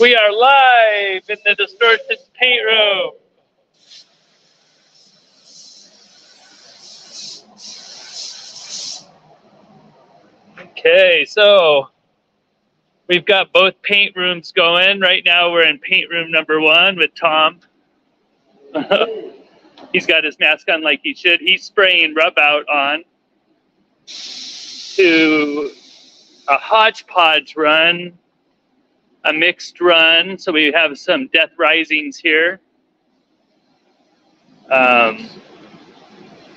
We are live in the Distortions paint room. Okay, so we've got both paint rooms going. Right now we're in paint room number one with Tom. He's got his mask on like he should. He's spraying rub out on to a hodgepodge run, a mixed run. So we have some Death Risings here.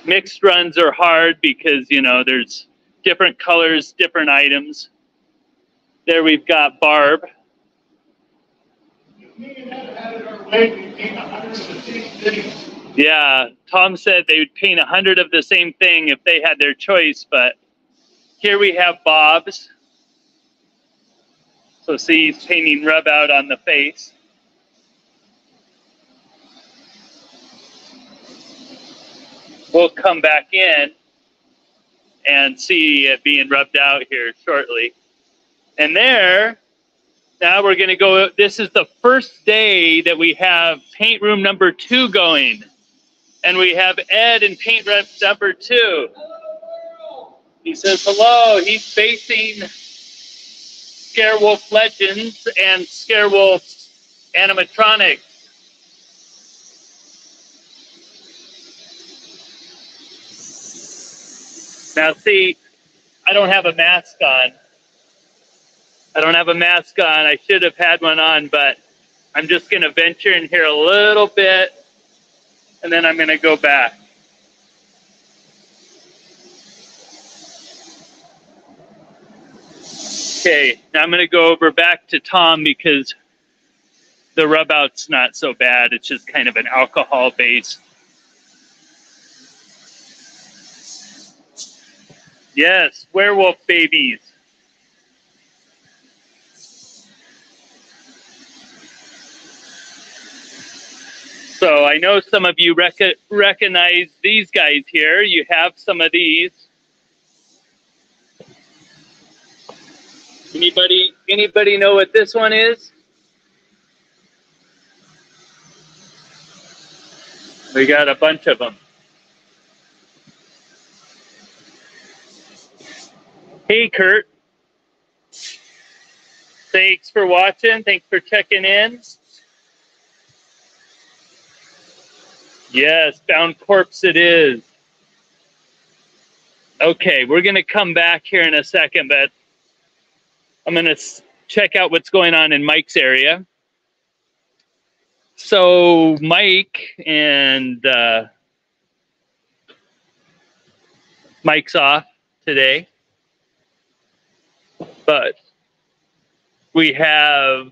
Mixed runs are hard because, you know, there's different colors, different items. There we've got Barb. Yeah, Tom said they would paint 100 of the same thing if they had their choice, but here we have Bob's. So see, he's painting rub out on the face. We'll come back in and see it being rubbed out here shortly. And there, now we're gonna go, this is the first day that we have paint room number two going. And we have Ed in paint room number two. He says hello. He's facing Scarewolf Legends and Scarewolf Animatronics. Now see, I don't have a mask on. I don't have a mask on. I should have had one on, but I'm just going to venture in here a little bit, and then I'm going to go back. Okay, now I'm going to go over back to Tom because the rub out's not so bad. It's just kind of an alcohol base. Yes, werewolf babies. So I know some of you recognize these guys here. You have some of these. Anybody know what this one is? We got a bunch of them. Hey, Kurt. Thanks for watching. Thanks for checking in. Yes, Bound Corpse it is. Okay, we're going to come back here in a second, but I'm going to check out what's going on in Mike's area. So Mike and Mike's off today. But we have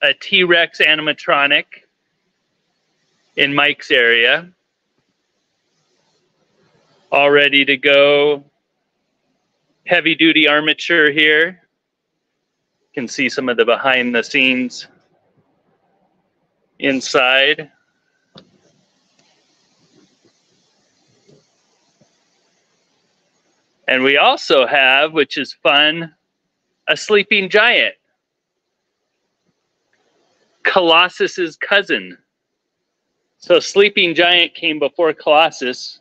a T-Rex animatronic in Mike's area, all ready to go. Heavy-duty armature here. You can see some of the behind-the-scenes inside. And we also have, which is fun, a sleeping giant, Colossus's cousin. So Sleeping Giant came before Colossus.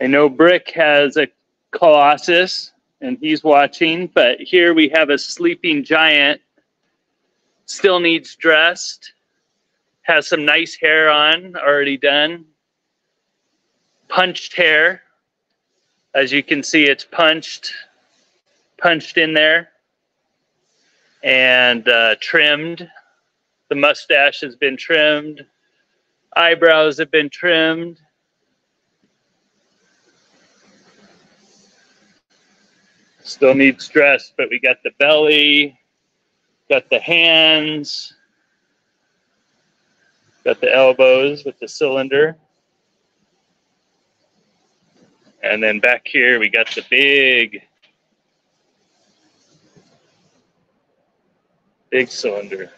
I know Brick has a Colossus and he's watching, but here we have a sleeping giant, still needs dressed, has some nice hair on, already done, punched hair. As you can see, it's punched in there and trimmed. The mustache has been trimmed. Eyebrows have been trimmed. Still needs dress, but we got the belly, got the hands, got the elbows with the cylinder. And then back here, we got the big cylinder.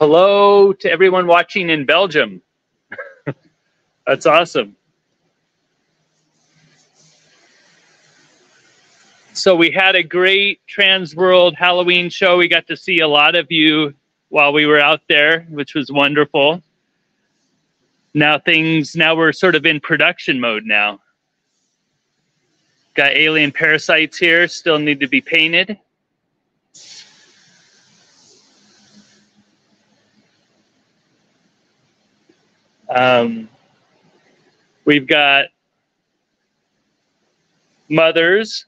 Hello to everyone watching in Belgium. That's awesome. So we had a great Transworld Halloween show. We got to see a lot of you while we were out there, which was wonderful. Now we're sort of in production mode now. Got alien parasites here, still need to be painted. We've got mothers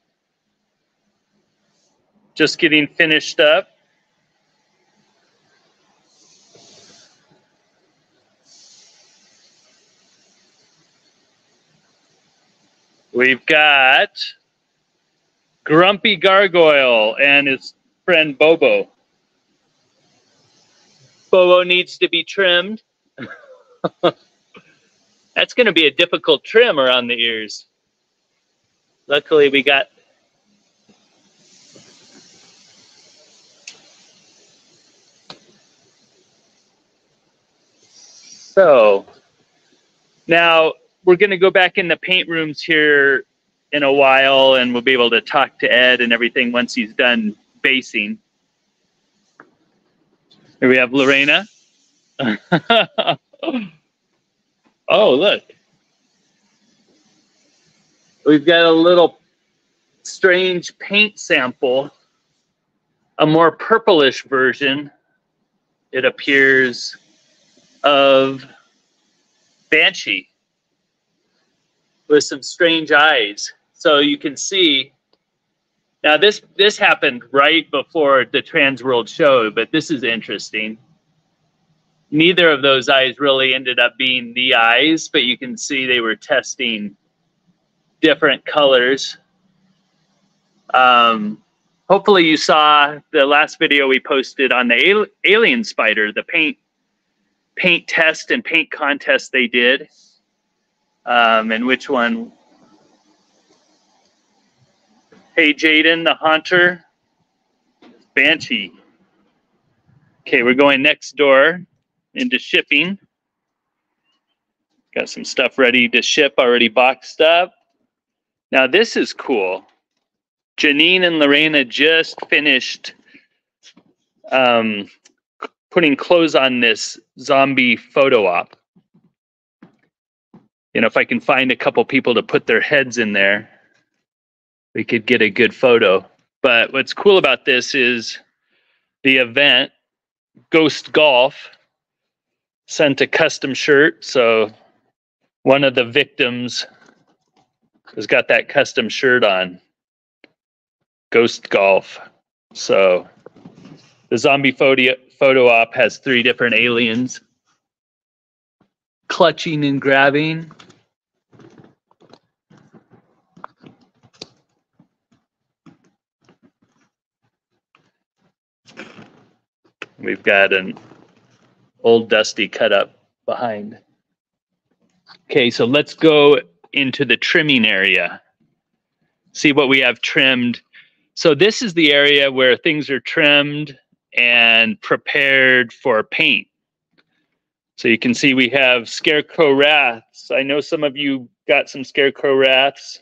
just getting finished up. We've got Grumpy Gargoyle and his friend Bobo. Bobo needs to be trimmed. That's going to be a difficult trim around the ears. Luckily, we got so now. We're going to go back in the paint rooms here in a while, and we'll be able to talk to Ed and everything once he's done basing. Here we have Lorena. Oh, look. We've got a little strange paint sample, a more purplish version, it appears, of Banshee, with some strange eyes. So you can see, now this happened right before the Transworld show, but this is interesting. Neither of those eyes really ended up being the eyes, but you can see they were testing different colors. Hopefully you saw the last video we posted on the alien spider, the paint test and paint contest they did. And which one? Hey, Jaden, the Haunter. Banshee. Okay, we're going next door into shipping. Got some stuff ready to ship, already boxed up. Now, this is cool. Janine and Lorena just finished putting clothes on this zombie photo op. You know, if I can find a couple people to put their heads in there, we could get a good photo. But what's cool about this is the event, Ghost Golf, sent a custom shirt. So one of the victims has got that custom shirt on, Ghost Golf. So the zombie photo op has 3 different aliens clutching and grabbing. We've got an old dusty cut up behind. Okay, so let's go into the trimming area. See what we have trimmed. So this is the area where things are trimmed and prepared for paint. So you can see we have Scarecrow Wraiths. I know some of you got some Scarecrow Wraiths.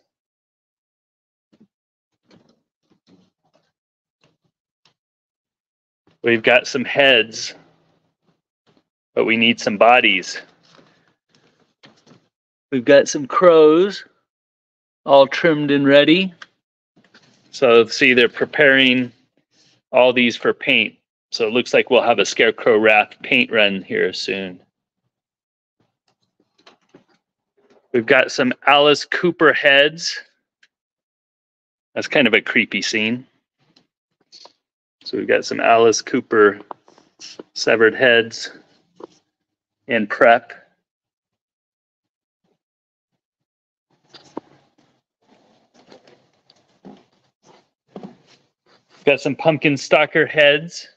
We've got some heads, but we need some bodies. We've got some crows, all trimmed and ready. So see, they're preparing all these for paint. So it looks like we'll have a Scarecrow Wraith paint run here soon. We've got some Alice Cooper heads. That's kind of a creepy scene. So we've got some Alice Cooper severed heads in prep. We've got some pumpkin stalker heads.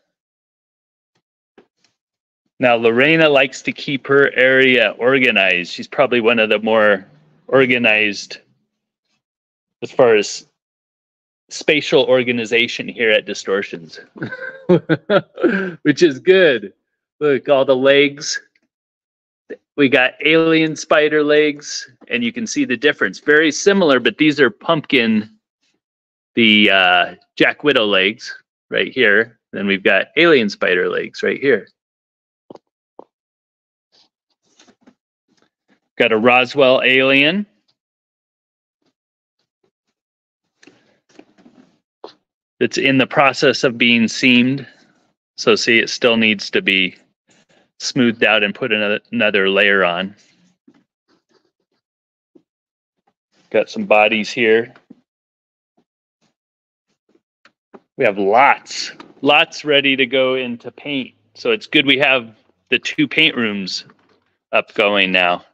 Now, Lorena likes to keep her area organized. She's probably one of the more organized as far as spatial organization here at Distortions, which is good. Look, all the legs. We got alien spider legs, and you can see the difference. Very similar, but these are pumpkin the Jack Widow legs right here. Then we've got alien spider legs right here. Got a Roswell alien. It's in the process of being seamed. So see, it still needs to be smoothed out and put another layer on. Got some bodies here. We have lots ready to go into paint. So it's good we have the two paint rooms up going now.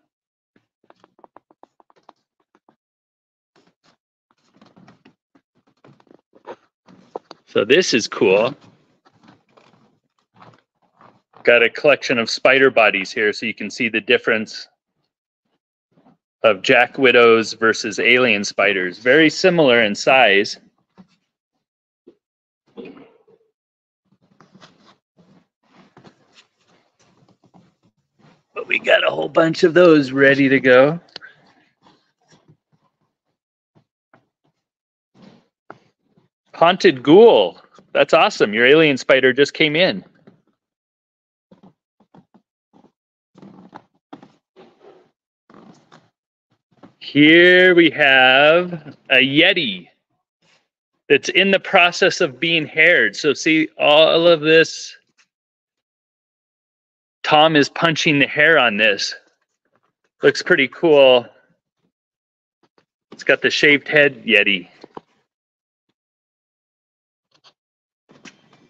So this is cool. Got a collection of spider bodies here, so you can see the difference of Jack Widows versus alien spiders. Very similar in size. But we got a whole bunch of those ready to go. Haunted ghoul. That's awesome. Your alien spider just came in. Here we have a Yeti that's in the process of being haired. So see all of this. Tom is punching the hair on this. Looks pretty cool. It's got the shaved head Yeti.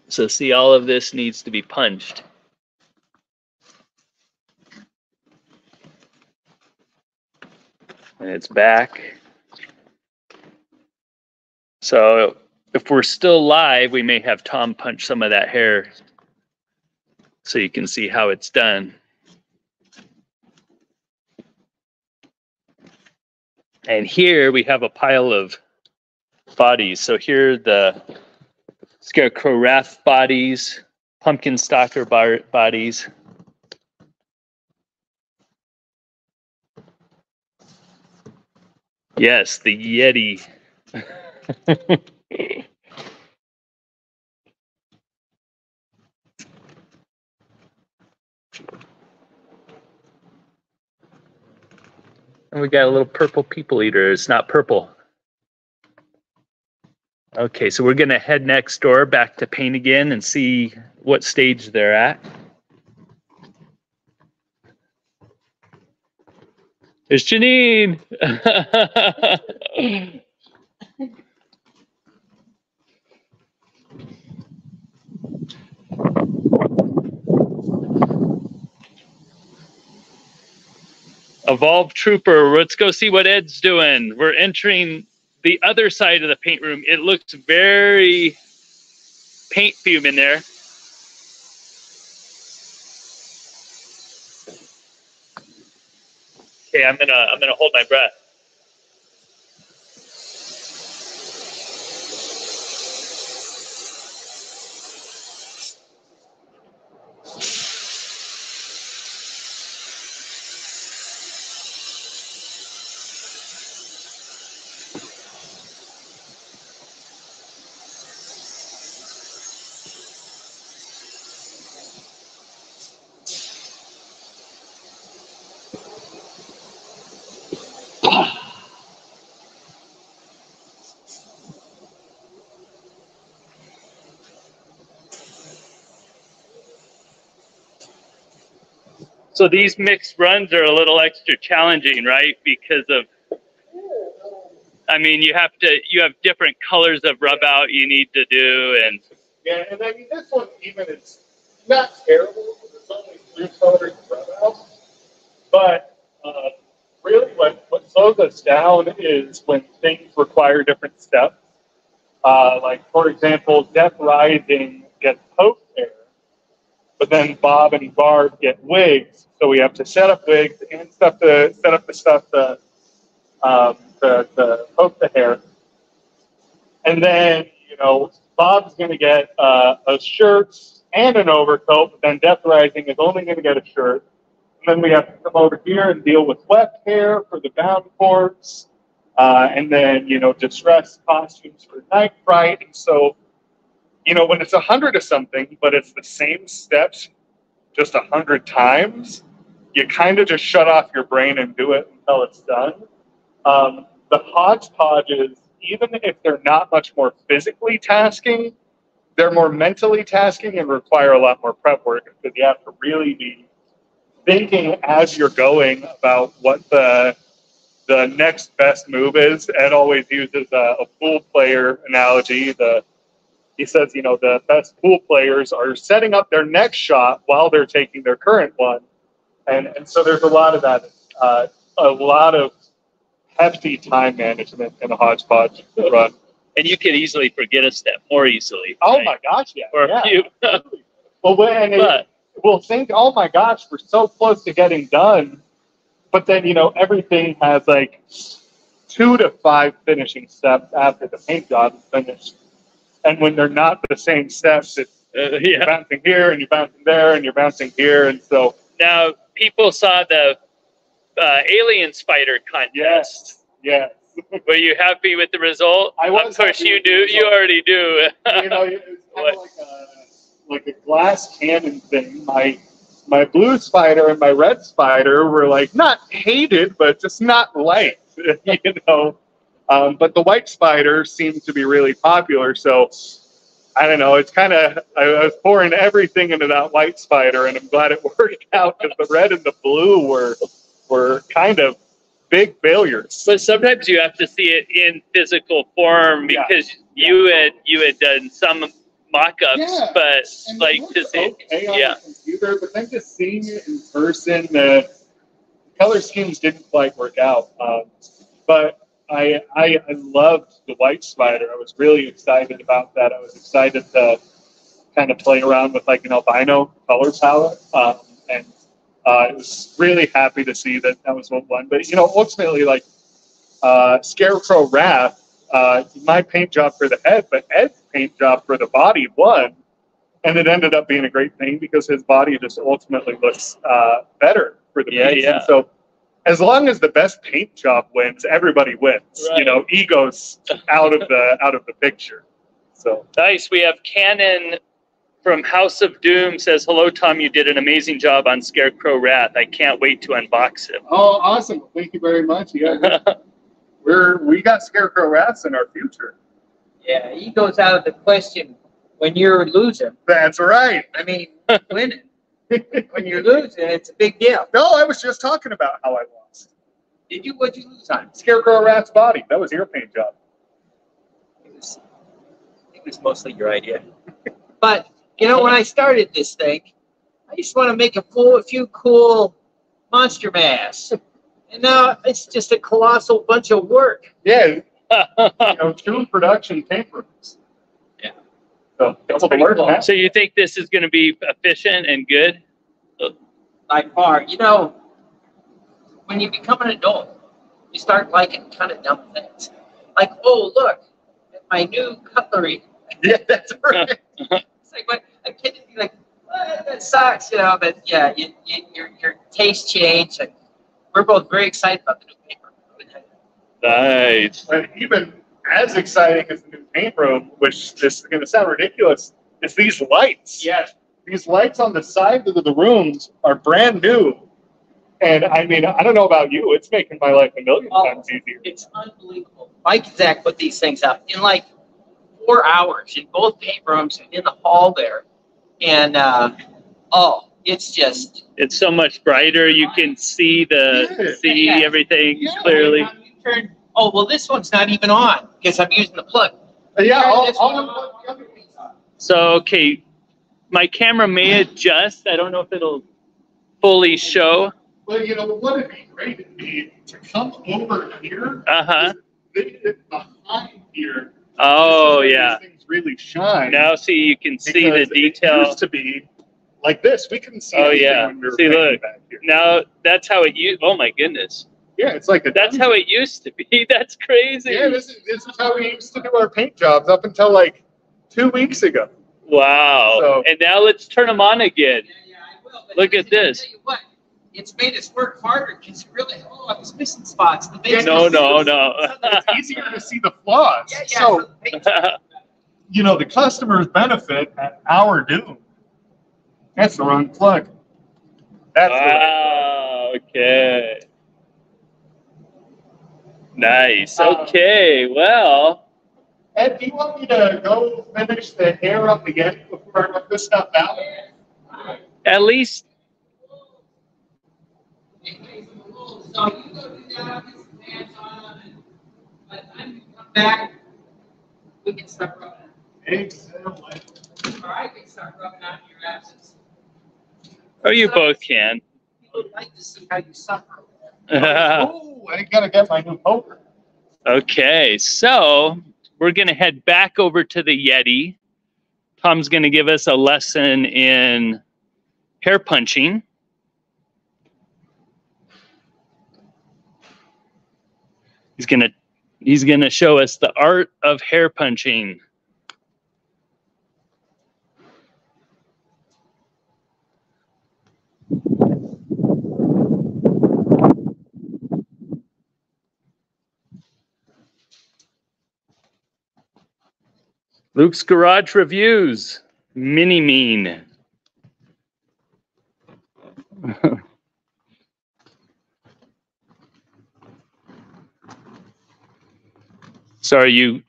So see, all of this needs to be punched. And it's back. So if we're still live, we may have Tom punch some of that hair so you can see how it's done. And here we have a pile of bodies. So here the Scarecrow Wraith bodies, Pumpkin Stalker bodies. Yes, the Yeti. And we got a little purple people eater. It's not purple. Okay, so we're gonna head next door back to paint again and see what stage they're at. It's Janine. Evolved Trooper, let's go see what Ed's doing. We're entering the other side of the paint room. It looks very paint fume in there. Okay, I'm gonna hold my breath. So these mixed runs are a little extra challenging, right? Because of, I mean, you have different colors of rub out you need to do, and yeah, and I mean this one even it's not terrible because it's only 3 colored rub out, but really what slows us down is when things require different steps. Like for example, Death Rising gets poked there. But then Bob and Barb get wigs, so we have to set up wigs and stuff to set up the stuff to poke the hair. And then, you know, Bob's going to get a shirt and an overcoat, but then Death Rising is only going to get a shirt. And then we have to come over here and deal with wet hair for the Bound Corpse. And then, you know, distress costumes for Night Fright. And so, you know, when it's 100 of something, but it's the same steps just 100 times, you kind of just shut off your brain and do it until it's done. The hodgepodges, even if they're not much more physically tasking, they're more mentally tasking and require a lot more prep work, because you have to really be thinking as you're going about what the next best move is. Ed always uses a pool player analogy. He says, you know, the best pool players are setting up their next shot while they're taking their current one. And so there's a lot of that, a lot of hefty time management in a hodgepodge run. And you can easily forget a step more easily. Right? Oh my gosh, yeah. Or yeah. Well, we'll think, oh my gosh, we're so close to getting done. But then, you know, everything has like 2 to 5 finishing steps after the paint job is finished. And when they're not the same steps, it's you're bouncing here and you're bouncing there and you're bouncing here. And so now people saw the alien spider contest. Yes. Yeah. Were you happy with the result? I was. Of course you do. You already do. You know, it was kind of like a glass cannon thing. My blue spider and my red spider were like not hated, but just not liked. You know. But the white spider seemed to be really popular, so I don't know. It's kind of, I was pouring everything into that white spider, and I'm glad it worked out, because the red and the blue were kind of big failures. But sometimes you have to see it in physical form, because you had done some mock-ups, but and like to see on the computer, but then just seeing it in person, the color schemes didn't quite work out, but. I loved the white spider. I was really excited about that. I was excited to kind of play around with like an albino color palette. I was really happy to see that was what won. But, you know, ultimately, like Scarecrow Wraith, my paint job for the head, but Ed's paint job for the body won. And it ended up being a great thing, because his body just ultimately looks better for the piece. Yeah. And so, as long as the best paint job wins, everybody wins. Right. You know, ego's out of the picture. So nice. We have Cannon from House of Doom says, "Hello, Tom. You did an amazing job on Scarecrow Wraith. I can't wait to unbox it." Oh, awesome! Thank you very much. Yeah, we got Scarecrow Wraiths in our future. Yeah, ego's out of the question when you're losing. That's right. I mean, winning. When you lose, it's a big deal. No, I was just talking about how I lost. Did you? What'd you lose on? Scarecrow Rat's body. That was your paint job. It was mostly your idea. But, you know, when I started this thing, I just want to make a few cool monster masks. And now it's just a colossal bunch of work. Yeah. You know, 2 production paint rooms. So you think this is going to be efficient and good? By far. You know, when you become an adult, you start liking kind of dumb things. Like, oh, look, my new cutlery. Yeah, that's right. It's like, what, a kid would be like, what, that sucks, you know. But, yeah, your taste change. And we're both very excited about the new paper. Nice. And even as exciting as the new paint room, which is going to sound ridiculous, is these lights. Yes. These lights on the sides of the rooms are brand new. And I mean, I don't know about you, it's making my life a million times easier. It's unbelievable. Mike and Zach put these things out in like 4 hours in both paint rooms and in the hall there. And it's just. It's so much brighter. You can see everything clearly. Oh, well, this one's not even on because I'm using the plug. Yeah, I'll plug the other piece on. So, okay, my camera may adjust. I don't know if it'll fully show. Well, you know, what would be great would be to come over here. Uh-huh. Behind here. Oh, yeah. These things really shine. Now, see, you can see the detail. It used to be like this. We couldn't see anything when we were back here. Now, that's how it used. Oh, my goodness. Yeah, it's like that's how it used to be. That's crazy. Yeah, this is how we used to do our paint jobs up until like 2 weeks ago. Wow. So, and now let's turn them on again. Yeah, I will. Look at this. Tell you what, it's made us work harder because you really, oh, I was missing spots. The no. It's easier to see the flaws. Yeah. So, you know, the customers benefit at our doom. That's the wrong plug. That's wow, okay. Nice. Okay, well. Ed, do you want me to go finish the hair up again before I rip this stuff out? At least. So you go do that, get some pants on, and by the time you come back, we can start rubbing on. Exactly. All right, we can start rubbing on in your absence. Oh, you both can. People would like to see how you suffer. Oh, I gotta get my new poker. Okay, so we're gonna head back over to the Yeti. Tom's gonna give us a lesson in hair punching. He's gonna show us the art of hair punching. Luke's Garage Reviews, Mini Mean. So are you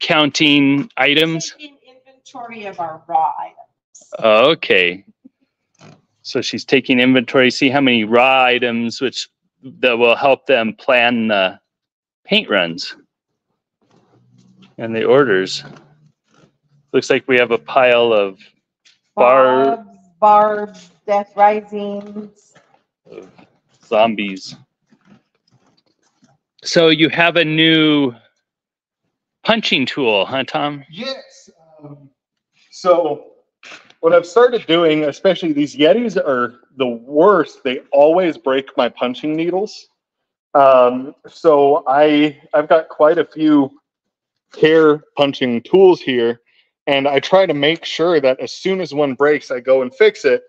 counting items? Taking inventory of our raw items. Oh, okay. So she's taking inventory, see how many raw items that will help them plan the paint runs and the orders. Looks like we have a pile of barbs, Death Rising, zombies. So you have a new punching tool, huh, Tom? Yes. So what I've started doing, especially these Yetis are the worst. They always break my punching needles. So I've got quite a few hair punching tools here. And I try to make sure that as soon as one breaks, I go and fix it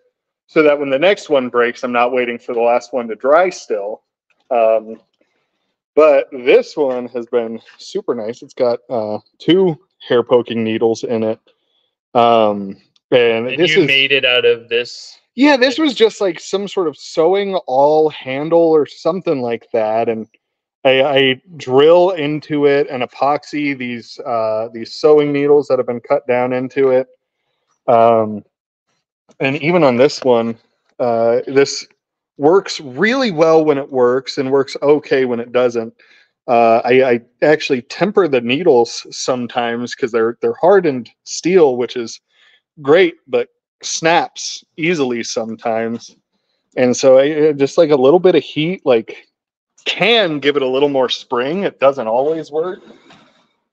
so that when the next one breaks, I'm not waiting for the last one to dry still. But this one has been super nice. It's got two hair poking needles in it. And this you made it out of this? Yeah, this was just like some sort of sewing awl handle or something like that. And I drill into it and epoxy these sewing needles that have been cut down into it. And even on this one, this works really well when it works and works okay when it doesn't. I actually temper the needles sometimes because they're hardened steel, which is great, but snaps easily sometimes. And so I just like a little bit of heat, like, can give it a little more spring. It doesn't always work.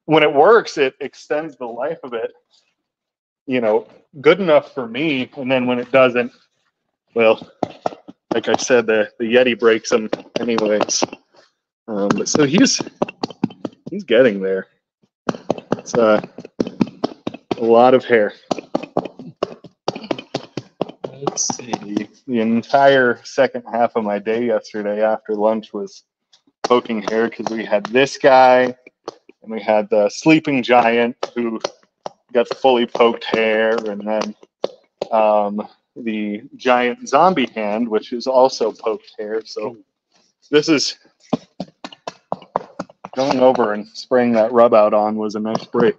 When it works, it extends the life of it, you know, good enough for me. And then when it doesn't, well, like I said, the Yeti breaks them anyways. But so he's getting there. It's a lot of hair. Let's see. The entire second half of my day yesterday after lunch was poking hair because we had this guy and we had the Sleeping Giant who got fully poked hair, and then the giant zombie hand, which is also poked hair. So this is going over and spraying that rub out on was a nice break.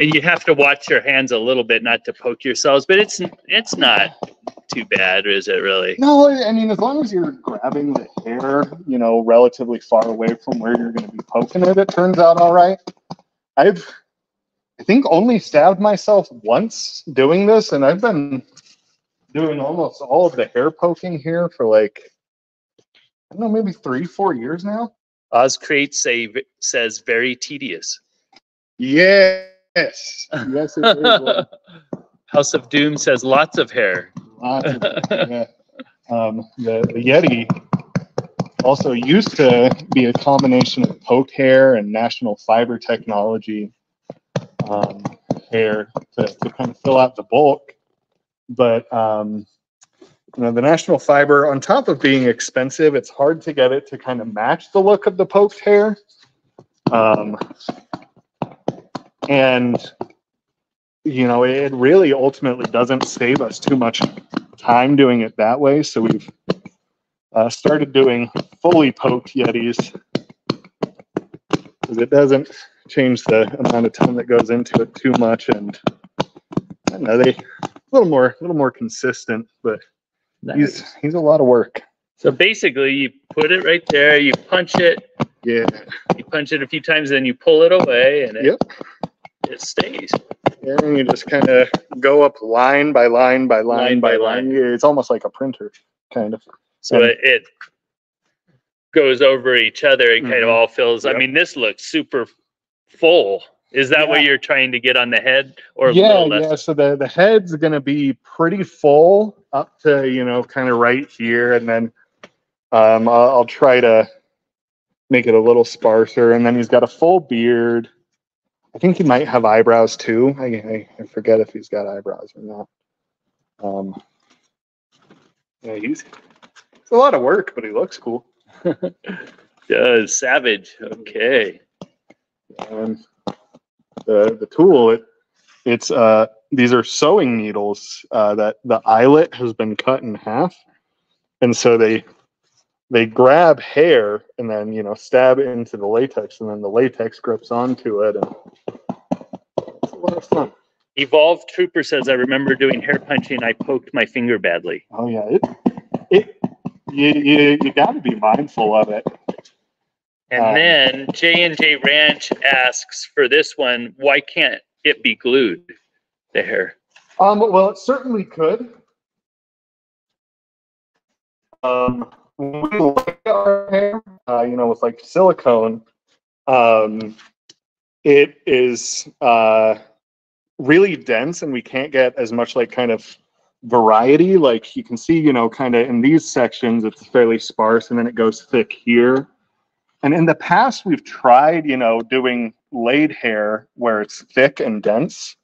And you have to watch your hands a little bit not to poke yourselves, but it's not too bad, is it really? No, I mean, as long as you're grabbing the hair, you know, relatively far away from where you're going to be poking it, it turns out all right. I think only stabbed myself once doing this, and I've been doing almost all of the hair poking here for like, I don't know, maybe 3 or 4 years now. Ozcrate says very tedious. Yeah. Yes, it is. Well. House of Doom says lots of hair. Lots of hair, yeah. The Yeti also used to be a combination of poke hair and National Fiber technology hair to kind of fill out the bulk. But you know, the National Fiber, on top of being expensive, it's hard to get it to kind of match the look of the poked hair. And you know, it really ultimately doesn't save us too much time doing it that way. So we've started doing fully poked Yetis, because it doesn't change the amount of time that goes into it too much, and I don't know, they a little more consistent. But nice. he's a lot of work. So basically, you put it right there, you punch it. Yeah. You punch it a few times, then you pull it away, and it stays. And you just kind of go up line by line by line by line. It's almost like a printer, kind of. So it goes over each other and kind of all fills. Yep. I mean, this looks super full. Is that what you're trying to get on the head? Or yeah. So the head's going to be pretty full up to, you know, kind of right here. And then I'll try to make it a little sparser. And then he's got a full beard. I think he might have eyebrows too. I forget if he's got eyebrows or not. Yeah, it's a lot of work, but he looks cool. Does savage. Okay. The tool, it's these are sewing needles that the eyelet has been cut in half, and so they grab hair and then, you know, stab it into the latex, and then the latex grips onto it, and it's a lot of fun. Evolved Trooper says, I remember doing hair punching and I poked my finger badly. Oh yeah, you got to be mindful of it. And then J&J Ranch asks for this one, why can't it be glued, the hair? Well, it certainly could. When we lay our hair, you know, with like silicone, it is really dense, and we can't get as much like kind of variety. Like you can see, you know, kind of in these sections, it's fairly sparse, and then it goes thick here. And in the past, we've tried, you know, doing laid hair where it's thick and dense,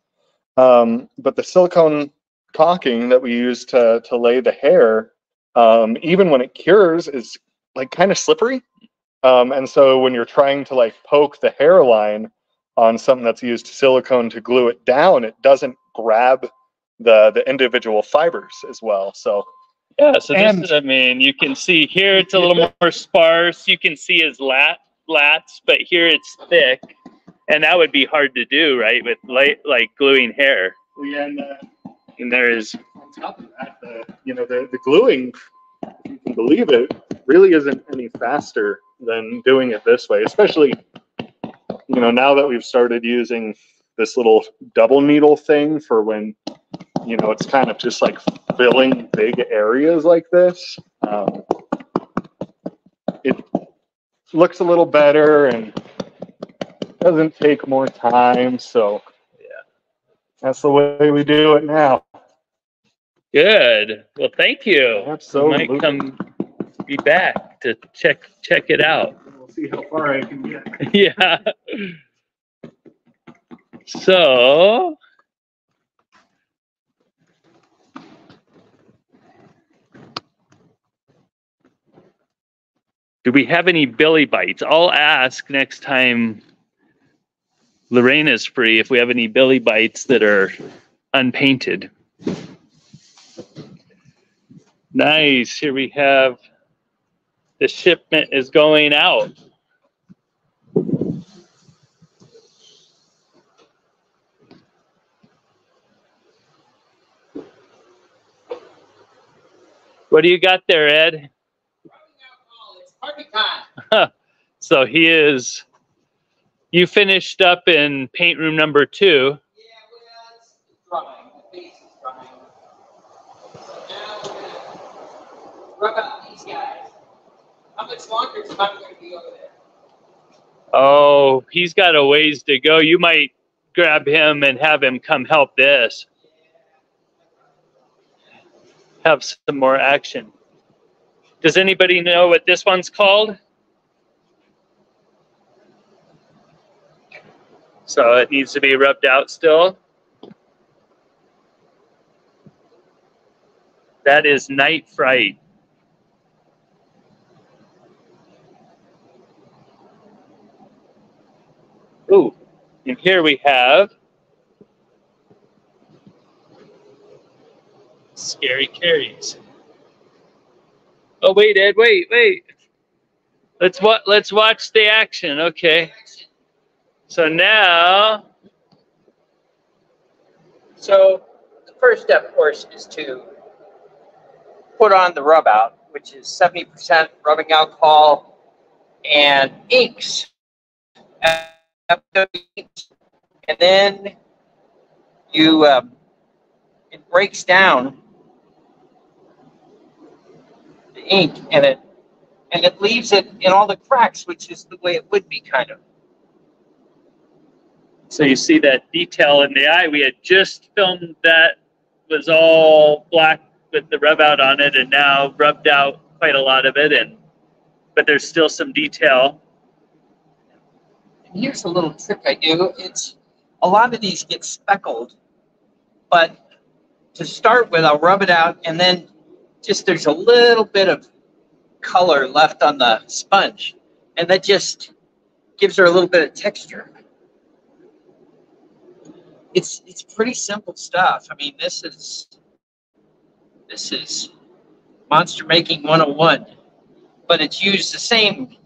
but the silicone caulking that we use to lay the hair, even when it cures, is like kind of slippery. And so when you're trying to like poke the hairline on something that's used silicone to glue it down, it doesn't grab the individual fibers as well. So yeah, so this is, I mean, you can see here it's a little more sparse. You can see his lats, but here it's thick, and that would be hard to do, right? With like gluing hair. Yeah, and there is, on top of that, you know, the gluing, if you can believe it, really isn't any faster than doing it this way, especially, you know, now that we've started using this little double needle thing for when, you know, it's kind of just like filling big areas like this. It looks a little better and doesn't take more time. So yeah, that's the way we do it now. Good. Well, thank you. Absolutely. You might be back to check it out. We'll see how far I can get. Yeah. So do we have any Billy Bites? I'll ask next time Lorena's free if we have any Billy Bites that are unpainted. Nice. Here we have the shipment is going out. What do you got there, Ed? So he is, you finished up in paint room number 2. Yeah, well, it's drying. The base is drying. So now we're going to rub out these guys. How much longer is Mike going to be over there? Oh, he's got a ways to go. You might grab him and have him come help this. Have some more action. Does anybody know what this one's called? So it needs to be rubbed out still. That is Night Fright. Ooh, and here we have Scary Carries. Oh wait, Ed, wait. Let's watch the action. Okay. So now, so the first step, of course, is to put on the rub out, which is 70% rubbing alcohol and inks. And then you it breaks down the ink, and it leaves it in all the cracks, which is the way it would be, kind of. So you see that detail in the eye. We had just filmed that was all black with the rub out on it, and now rubbed out quite a lot of it, but there's still some detail. Here's a little trick I do. It's a lot of these get speckled, but to start with, I'll rub it out, and then just there's a little bit of color left on the sponge, and that just gives her a little bit of texture. It's pretty simple stuff. I mean, this is monster making 101, but it's used the same.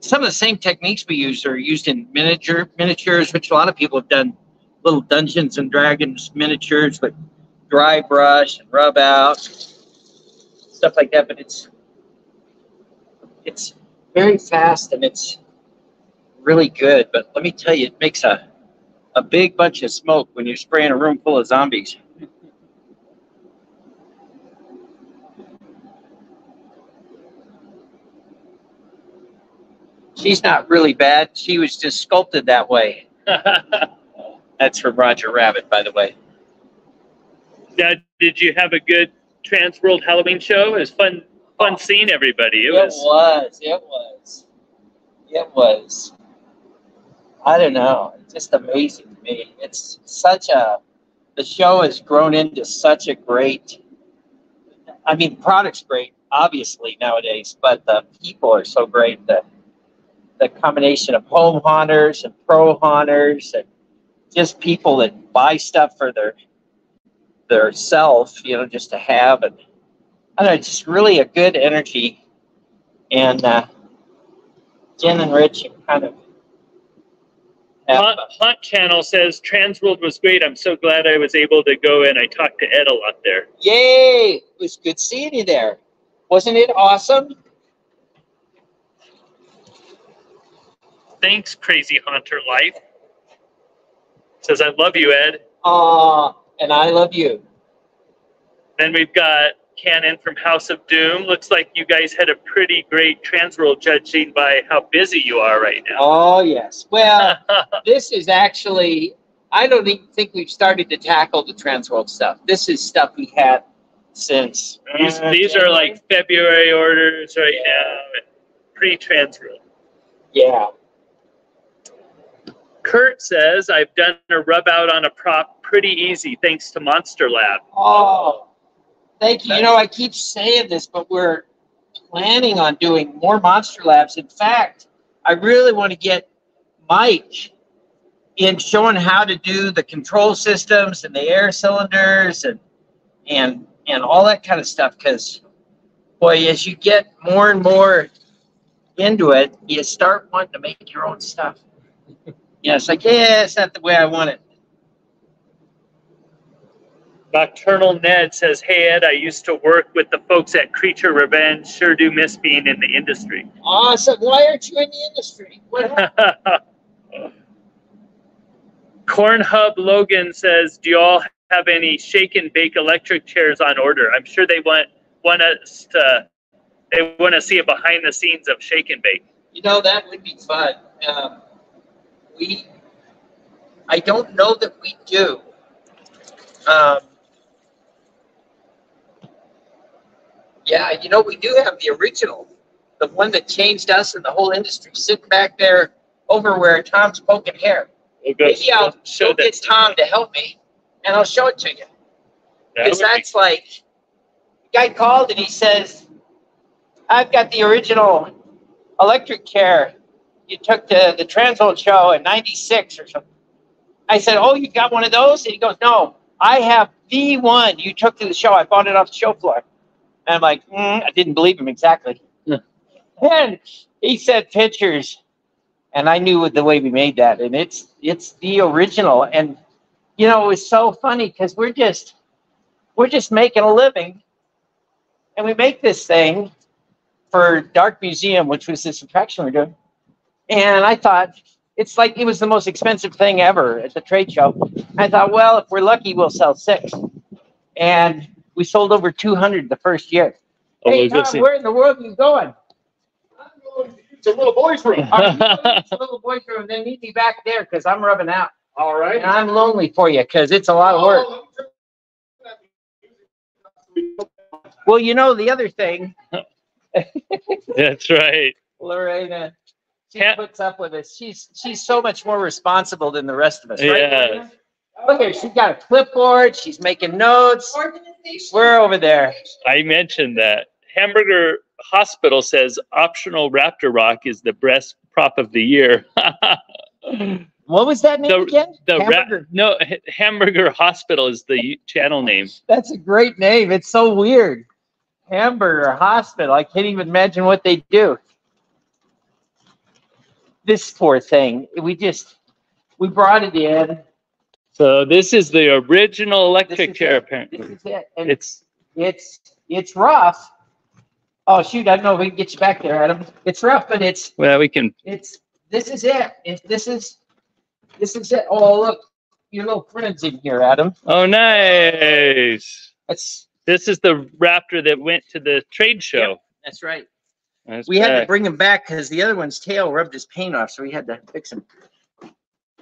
Some of the same techniques we use are used in miniatures, which a lot of people have done, little Dungeons and Dragons miniatures with dry brush and rub out, stuff like that. But it's very fast and it's really good. But let me tell you, it makes a big bunch of smoke when you're spraying a room full of zombies. She's not really bad. She was just sculpted that way. That's from Roger Rabbit, by the way. Now, did you have a good Transworld Halloween show? It was fun seeing everybody. It was. I don't know. It's just amazing to me. It's such a, the show has grown into such a great, I mean, the product's great, obviously, nowadays, but the people are so great that the combination of home haunters and pro haunters and just people that buy stuff for their self, you know, just to have. And I don't know, it's just really a good energy. And Jen and Rich kind of Haunt Channel says Transworld was great. I'm so glad I was able to go, and I talked to Ed a lot there. Yay! It was good seeing you there. Wasn't it awesome? Thanks, Crazy Haunter Life. Says, I love you, Ed. Aw, and I love you. Then we've got Cannon from House of Doom. Looks like you guys had a pretty great Transworld, judging by how busy you are right now. Oh, yes. Well, this is actually, I don't even think we've started to tackle the Transworld stuff. This is stuff we had since. These are like February orders right now, pre-Transworld. Yeah. Kurt says, I've done a rub out on a prop pretty easy thanks to Monster Lab. Oh, thank you. You know, I keep saying this, but we're planning on doing more Monster Labs. In fact, I really want to get Mike in showing how to do the control systems and the air cylinders and all that kind of stuff, because, boy, as you get more and more into it, you start wanting to make your own stuff. Yeah, it's like, yeah, it's not the way I want it. Nocturnal Ned says, hey, Ed, I used to work with the folks at Creature Revenge. Sure do miss being in the industry. Awesome. Why aren't you in the industry? What happened? Cornhub Logan says, do you all have any Shake and Bake electric chairs on order? I'm sure they want us to, they want to see a behind the scenes of Shake and Bake. You know, that would be fun. I don't know that we do. Yeah, you know, we do have the original, the one that changed us and the whole industry, sitting back there over where Tom's poking hair. Maybe I'll go get Tom to help me, and I'll show it to you. Because that's like, guy called and he says, I've got the original electric chair you took to the Transworld show in 96 or something. I said, oh, you got one of those? And he goes, no, I have the one you took to the show. I bought it off the show floor. And I'm like, I didn't believe him exactly. Yeah. And he said pictures. And I knew the way we made that. And it's the original. And, you know, it was so funny because we're just making a living. And we make this thing for Dark Museum, which was this attraction we're doing. And I thought, it's like it was the most expensive thing ever at the trade show. I thought, well, if we're lucky, we'll sell 6. And we sold over 200 the first year. Oh, hey, Tom, where in the world are you going? I'm going to the little boys' room. All right, you go to the little boys' room, then meet me back there because I'm rubbing out. All right. And I'm lonely for you because it's a lot of work. Well, you know, the other thing. That's right. Lorena. She puts up with us. She's so much more responsible than the rest of us. Right? Yeah. Look here, she's got a clipboard. She's making notes. We're over there. I mentioned that. Hamburger Hospital says optional Raptor Rock is the breast prop of the year. What was that name again? Hamburger Hospital is the channel name. That's a great name. It's so weird. Hamburger Hospital. I can't even imagine what they do. This poor thing, we brought it in. So this is the original electric chair, apparently. This is it. And it's rough. Oh shoot, I don't know if we can get you back there, Adam. It's rough, but it's this is it. This is it. Oh look, your little friend's in here, Adam. Oh nice. This is the Raptor that went to the trade show. Yep, that's right. We had to bring him back because the other one's tail rubbed his paint off, so we had to fix him.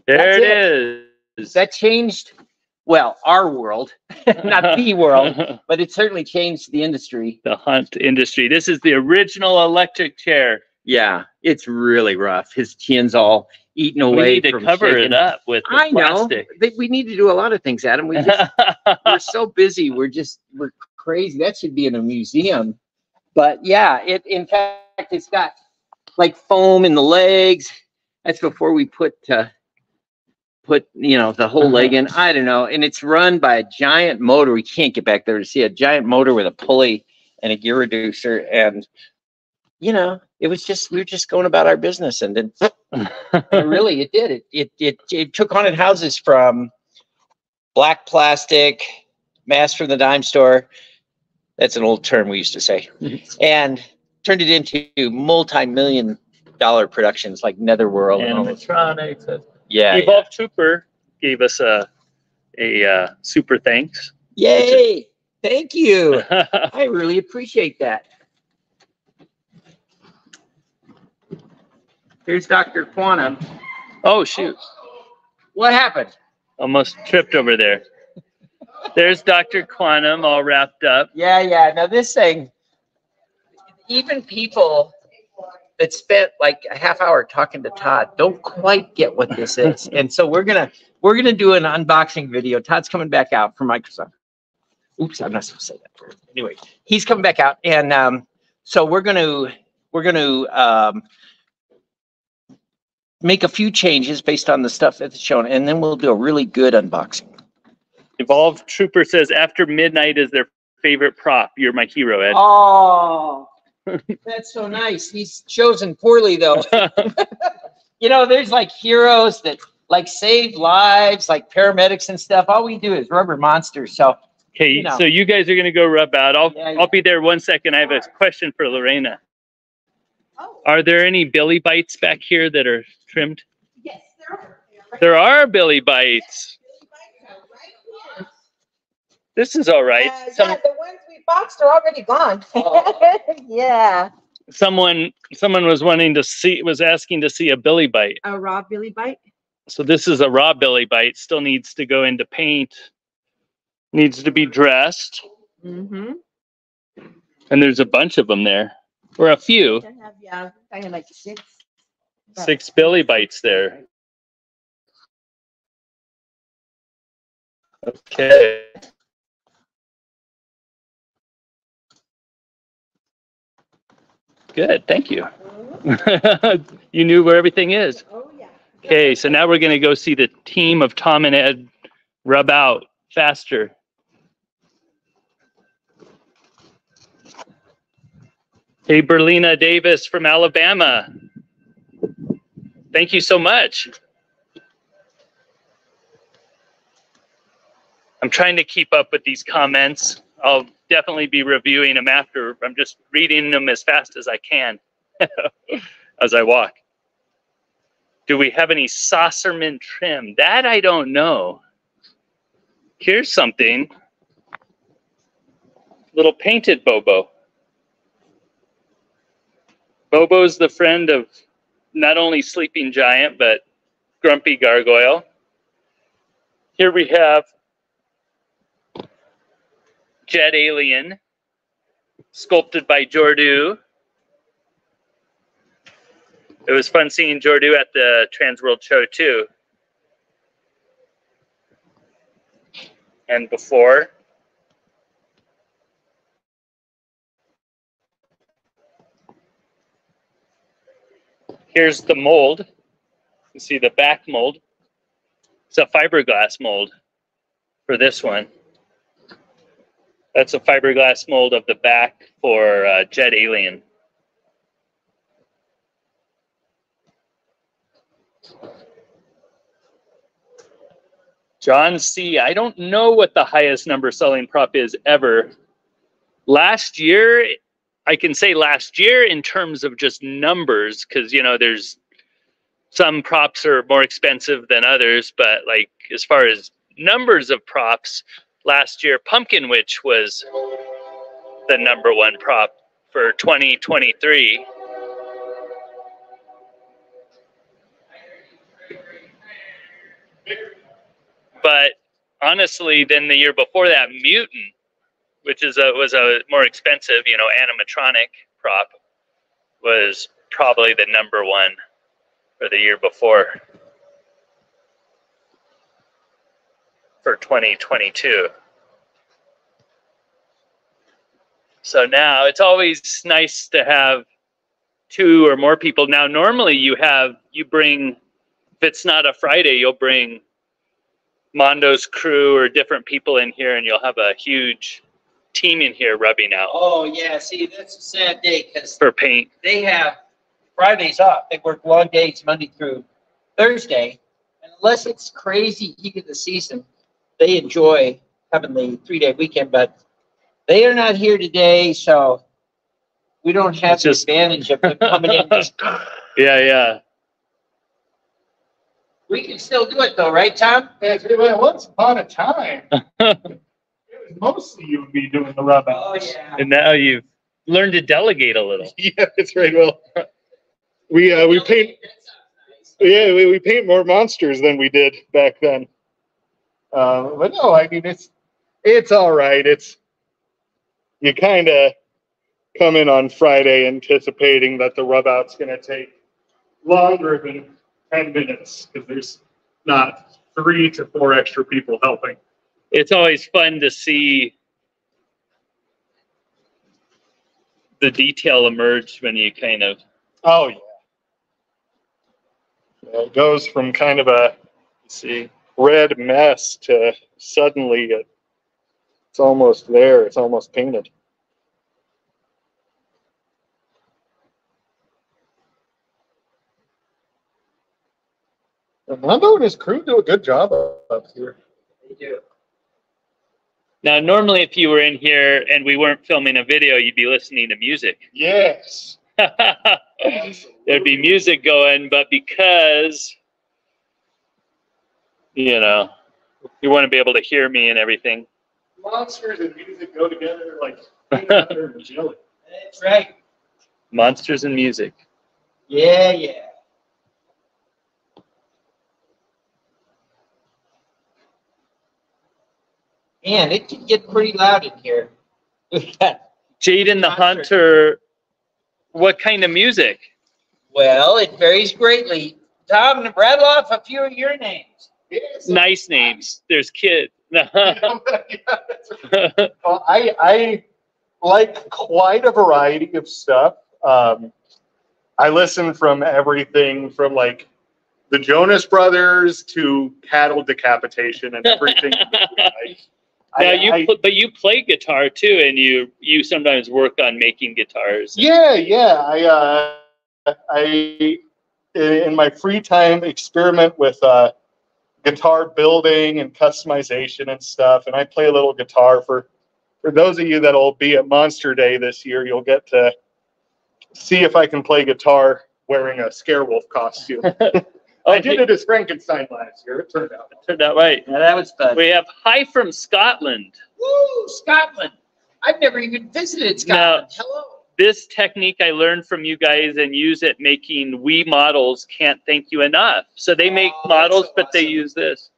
There it is. That changed, well, our world, not the world, but it certainly changed the industry. The hunt industry. This is the original electric chair. Yeah, it's really rough. His chin's all eaten away. We need to cover it up with the plastic. I know. We need to do a lot of things, Adam. We're so busy. We're crazy. That should be in a museum. But yeah, in fact, it's got like foam in the legs. That's before we put you know, the whole leg in. I don't know. And it's run by a giant motor. We can't get back there to see a giant motor with a pulley and a gear reducer. And you know, it was just we were just going about our business, and then really it did. It took haunted houses from black plastic, masks from the dime store. That's an old term we used to say, and turned it into multi-million dollar productions like Netherworld Animatronics. And yeah, Evolve Trooper gave us a super thanks. Yay! Thank you. I really appreciate that. Here's Dr. Quantum. Oh shoot! What happened? Almost tripped over there. There's Dr. Quantum all wrapped up. Yeah, yeah. Now this thing, even people that spent like a half hour talking to Todd don't quite get what this is. And so we're gonna do an unboxing video. Todd's coming back out from Microsoft. Oops, I'm not supposed to say that. Anyway, he's coming back out, and so we're gonna make a few changes based on the stuff that's shown, and then we'll do a really good unboxing. Evolved Trooper says, after midnight is their favorite prop. You're my hero, Ed. Oh, that's so nice. He's chosen poorly, though. You know, there's like heroes that like save lives, like paramedics and stuff. All we do is rubber monsters. So, okay, you know. So you guys are going to go rub out. I'll be there one second. I have a question for Lorena. Oh. Are there any Billy Bites back here that are trimmed? Yes, there are. There are Billy Bites. This is all right. Yeah, the ones we boxed are already gone. Oh. Yeah. Someone was asking to see a Billy Bite. A raw Billy Bite. So this is a raw Billy Bite. Still needs to go into paint. Needs to be dressed. Mm-hmm. And there's a bunch of them there, or a few. I have like 6. But 6 Billy Bites there. Okay. Good, thank you. You knew where everything is. Oh, yeah. Okay, so now we're going to go see the team of Tom and Ed rub out faster. Hey, Berlina Davis from Alabama. Thank you so much. I'm trying to keep up with these comments. I'll definitely be reviewing them after. I'm just reading them as fast as I can as I walk. Do we have any Saucerman trim? That I don't know. Here's something. Little painted Bobo. Bobo's the friend of not only Sleeping Giant, but Grumpy Gargoyle. Here we have Jet Alien, sculpted by Jordu. It was fun seeing Jordu at the Transworld show, too. And before. Here's the mold. You see the back mold. It's a fiberglass mold for this one. That's a fiberglass mold of the back for Jet Alien. John C. I don't know what the highest number selling prop is ever. Last year, I can say last year in terms of just numbers, because, you know, there's some props are more expensive than others, but like as far as numbers of props, last year Pumpkin Witch was the number one prop for 2023. But honestly, then the year before that, Mutant, which is was a more expensive, you know, animatronic prop, was probably the number one for the year before for 2022. So now it's always nice to have two or more people. Now normally you bring, if it's not a Friday, you'll bring Mondo's crew or different people in here, and you'll have a huge team in here rubbing out. Oh yeah, see, that's a sad day because for paint they have Fridays off. They work long days Monday through Thursday, and unless it's crazy heat of the season, they enjoy having the three-day weekend. But they are not here today, so we don't have the advantage of them coming in. Yeah. We can still do it though, right, Tom? Well, once upon a time, mostly you would be doing the rub out. Oh, yeah. And now you've learned to delegate a little. Yeah, that's right. Well, we paint. Yeah, we paint more monsters than we did back then. But no, I mean it's all right. It's you kind of come in on Friday anticipating that the rub out's going to take longer than 10 minutes because there's not 3 to 4 extra people helping. It's always fun to see the detail emerge when you kind of. Oh, yeah. It goes from kind of a red mess to suddenly it's almost there. It's almost painted. Mondo and his crew do a good job up here. They do. Now, normally, if you were in here and we weren't filming a video, you'd be listening to music. Yes. There'd be music going, but because, you know, you want to be able to hear me and everything. Monsters and music go together like peanut butter and jelly. That's right. Monsters and music. Yeah, yeah. Man, it can get pretty loud in here. Jaden the Hunter, what kind of music? Well, it varies greatly. Tom, rattle off a few of your names. Yes. Nice names. There's Kid. Well, I like quite a variety of stuff. I listen from everything from like the Jonas Brothers to cattle decapitation and everything. But you play guitar too, and you sometimes work on making guitars. Yeah, yeah. I in my free time experiment with guitar building and customization and stuff, and I play a little guitar for those of you that'll be at Monster Day this year. You'll get to see if I can play guitar wearing a Scarewolf costume. I did it as Frankenstein last year. It turned out. It turned out right. Yeah, that was fun. We have Hi from Scotland. Woo, Scotland! I've never even visited Scotland. Now, hello. This technique I learned from you guys and use it making Wii models. Can't thank you enough. So they make models, so but they use this.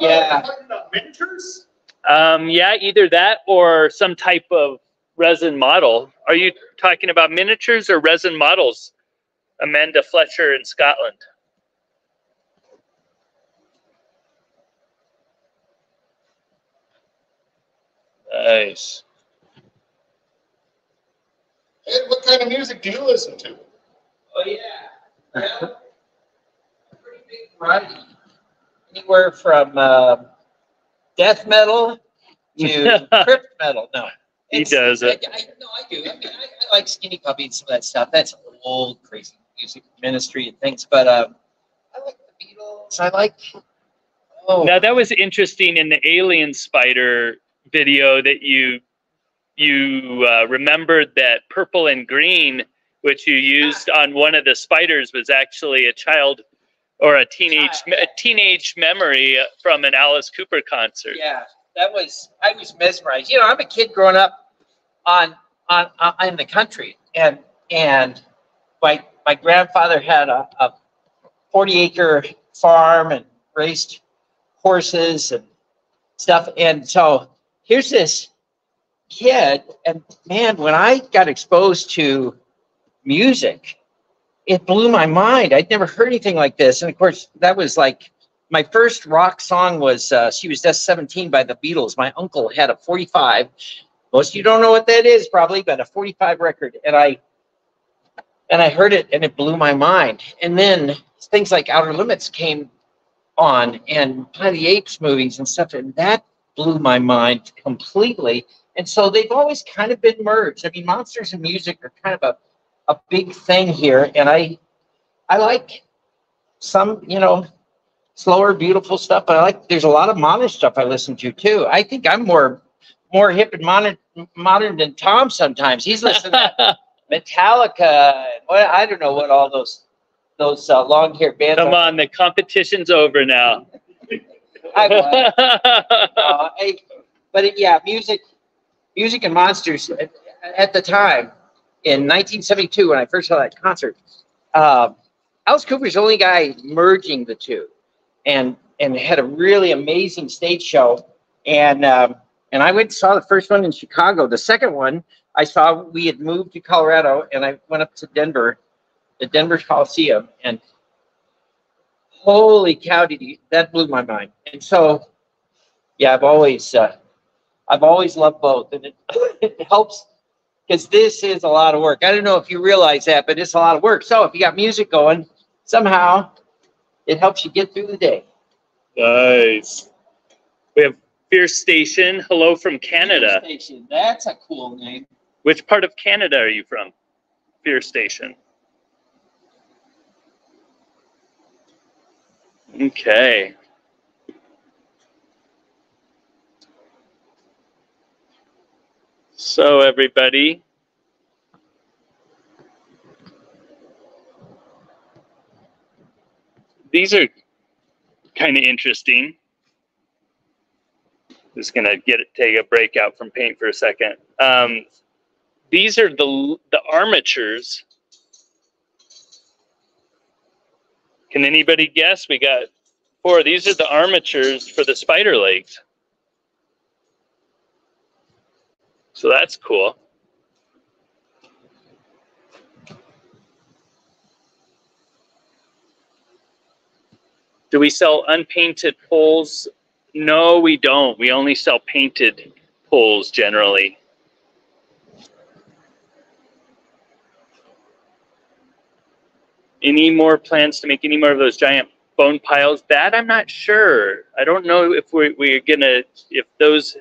Yeah. Miniatures? Yeah, either that or some type of resin model. Are you talking about miniatures or resin models? Amanda Fletcher in Scotland. Nice. Ed, what kind of music do you listen to? Oh, yeah. Well, a pretty big variety. Anywhere from death metal to crypt metal. No. I do. I mean, I like Skinny Puppy and some of that stuff. That's old, crazy music, Ministry and things. But I like the Beatles. I like... Oh. Now, that was interesting in the Alien Spider video that you remembered that purple and green, which you used on one of the spiders, was actually a child or a teenage memory from an Alice Cooper concert. Yeah, that was, I was mesmerized. You know, I'm a kid growing up in the country, and my grandfather had a 40-acre farm and raised horses and stuff, and so here's this kid, and man, when I got exposed to music, it blew my mind. I'd never heard anything like this. And of course, that was like my first rock song was She Was Just 17 by the Beatles. My uncle had a 45. Most of you don't know what that is probably, but a 45 record. And I heard it, and it blew my mind. And then things like Outer Limits came on, and Planet of the Apes movies and stuff, and that blew my mind completely. And so they've always kind of been merged. I mean, monsters and music are kind of a big thing here. And I like some, you know, slower, beautiful stuff. But I like, there's a lot of modern stuff I listen to, too. I think I'm more hip and modern than Tom sometimes. He's listening to Metallica. Well, I don't know what all those long-haired bands are. Come on, the competition's over now. But yeah, music... Music and Monsters, at the time, in 1972, when I first saw that concert, Alice Cooper's the only guy merging the two, and had a really amazing stage show, and I went and saw the first one in Chicago. The second one I saw, we had moved to Colorado, and I went up to Denver, the Denver Coliseum, and holy cow, that blew my mind. And so, yeah, I've always loved both, and it helps because this is a lot of work. I don't know if you realize that, but it's a lot of work. So if you got music going, somehow it helps you get through the day. Nice. We have Fear Station. Hello from Canada. Fear Station. That's a cool name. Which part of Canada are you from, Fear Station? Okay. So everybody, these are kind of interesting. Just gonna take a break out from paint for a second. These are the armatures. Can anybody guess? We got four. These are the armatures for the spider legs. So that's cool. Do we sell unpainted poles? No, we don't. We only sell painted poles generally. any more plans to make any more of those giant bone piles? That I'm not sure. I don't know if we're gonna, if those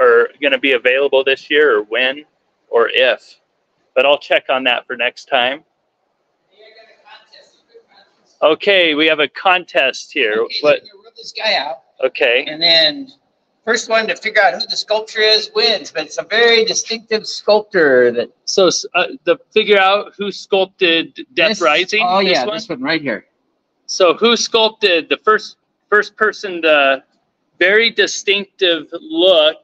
are gonna be available this year or when or if, but I'll check on that for next time. Okay, we have a contest here. Okay, what? So rub this guy out. Okay. And then first one to figure out who the sculpture is wins, but it's a very distinctive sculptor that. So the figure out who sculpted Death Rising. Oh yeah, this one right here. So who sculpted the first person to very distinctive look?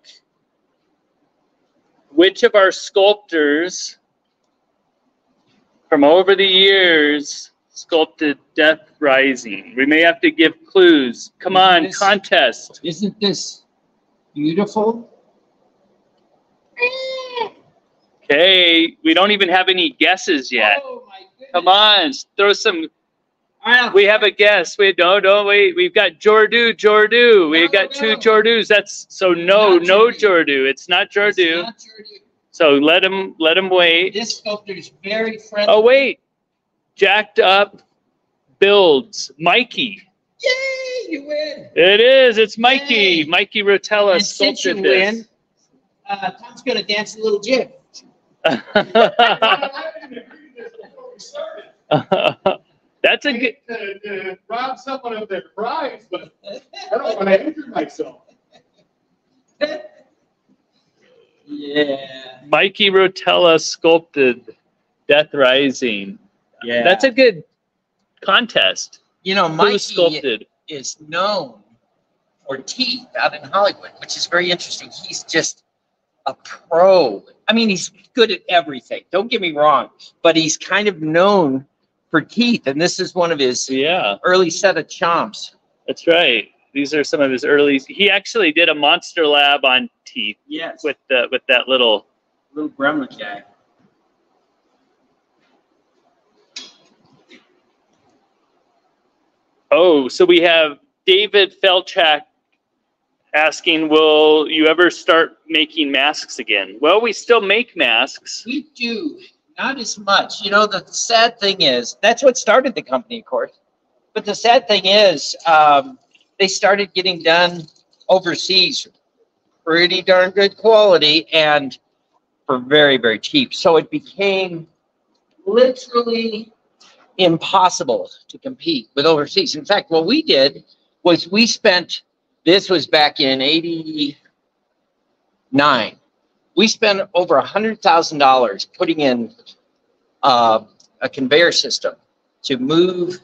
Which of our sculptors from over the years sculpted Death Rising? We may have to give clues. Come on, contest. Isn't this beautiful? Okay, we don't even have any guesses yet. Oh, my goodness. Come on, throw some. We have a guess. We don't wait. We've got Jordu. We've got two Jordus. That's so no Jordu. It's not Jordu. So let him wait. This sculptor is very friendly. Oh wait, jacked up builds Mikey. Yay! You win. It is. It's Mikey. Yay. Mikey Rotella and sculpted since you this. Win, Tom's gonna dance a little jig. That's a good. To rob someone of their prize, but I don't want to injure myself. Yeah. Mikey Rotella sculpted Death Rising. Yeah. That's a good contest. You know, Mikey sculpted is known for teeth out in Hollywood, which is very interesting. He's just a pro. I mean, he's good at everything. Don't get me wrong, but he's kind of known for teeth, and this is one of his early set of chomps. That's right. These are some of his early. He actually did a Monster Lab on teeth. Yes. With that little gremlin guy. Oh, so we have David Felchak asking, "Will you ever start making masks again?" Well, we still make masks. We do. Not as much. You know, the sad thing is, that's what started the company, of course. But the sad thing is, they started getting done overseas, pretty darn good quality, and for very, very cheap. So it became literally impossible to compete with overseas. In fact, what we did was we spent, this was back in '89. We spent over $100,000 putting in a conveyor system to move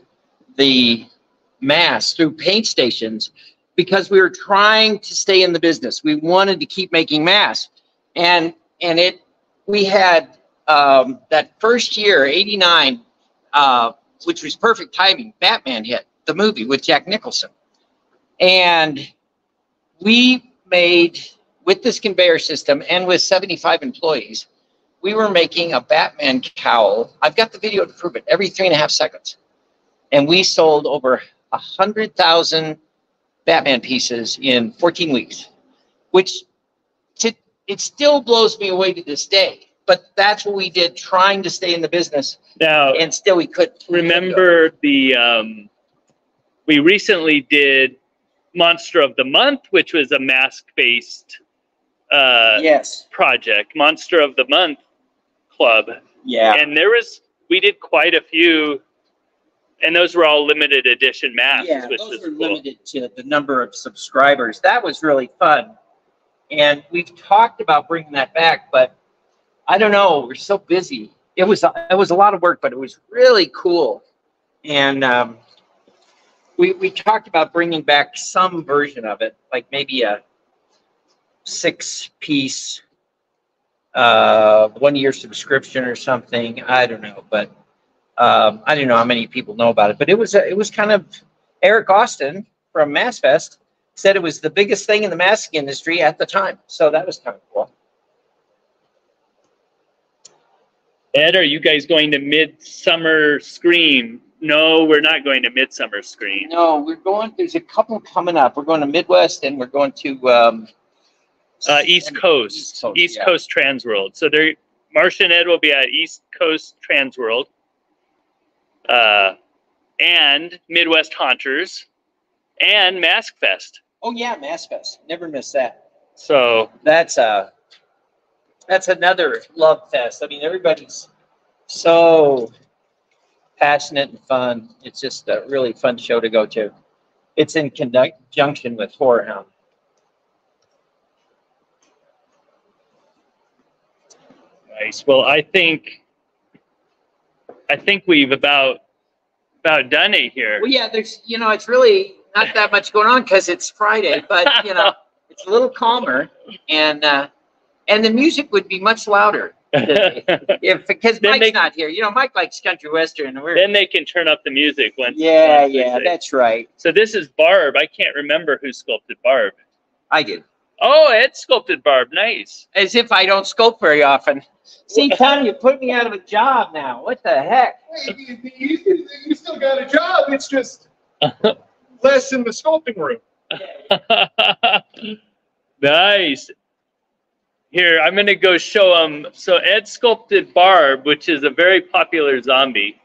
the mass through paint stations because we were trying to stay in the business. We wanted to keep making masks, and we had that first year, '89, which was perfect timing. Batman hit, the movie with Jack Nicholson, and we made. With this conveyor system and with 75 employees, we were making a Batman cowl. I've got the video to prove it, every 3.5 seconds. And we sold over 100,000 Batman pieces in 14 weeks, which it still blows me away to this day. But that's what we did, trying to stay in the business. Now, and still we couldn't. Remember the, we recently did Monster of the Month, which was a mask-based project, Monster of the Month Club. Yeah. And we did quite a few, and those were all limited edition masks. Yeah, which those were cool. Limited to the number of subscribers. That was really fun. And we've talked about bringing that back, but I don't know, we're so busy. It was a lot of work, but it was really cool. And we talked about bringing back some version of it, like maybe a 6-piece 1-year subscription or something. I don't know, but I don't know how many people know about it, but it was kind of, Eric Austin from MaskFest said it was the biggest thing in the mask industry at the time, so that was kind of cool. Ed, are you guys going to Midsummer Scream? No, we're not going to Midsummer Scream. No, we're going, there's a couple coming up. We're going to Midwest and we're going to East Coast Transworld. So Marcia and Ed will be at East Coast Transworld. and Midwest Haunters, and MaskFest. Oh yeah, MaskFest. Never miss that. So that's another love fest. I mean, everybody's so passionate and fun. It's just a really fun show to go to. It's in conjunction with Horror Hound. Nice. Well, I think we've about done it here. Well, yeah. There's, you know, it's really not that much going on because it's Friday, but you know, it's a little calmer, and the music would be much louder today, if because Mike's not here. You know, Mike likes country western. Then they can turn up the music once. Yeah, yeah, that's right. So this is Barb. I can't remember who sculpted Barb. I did. Oh, Ed sculpted Barb. Nice. As if I don't sculpt very often. See, Tom, you put me out of a job now. What the heck? Hey, you still got a job. It's just less in the sculpting room. Nice. Here, I'm going to go show them. So Ed sculpted Barb, which is a very popular zombie.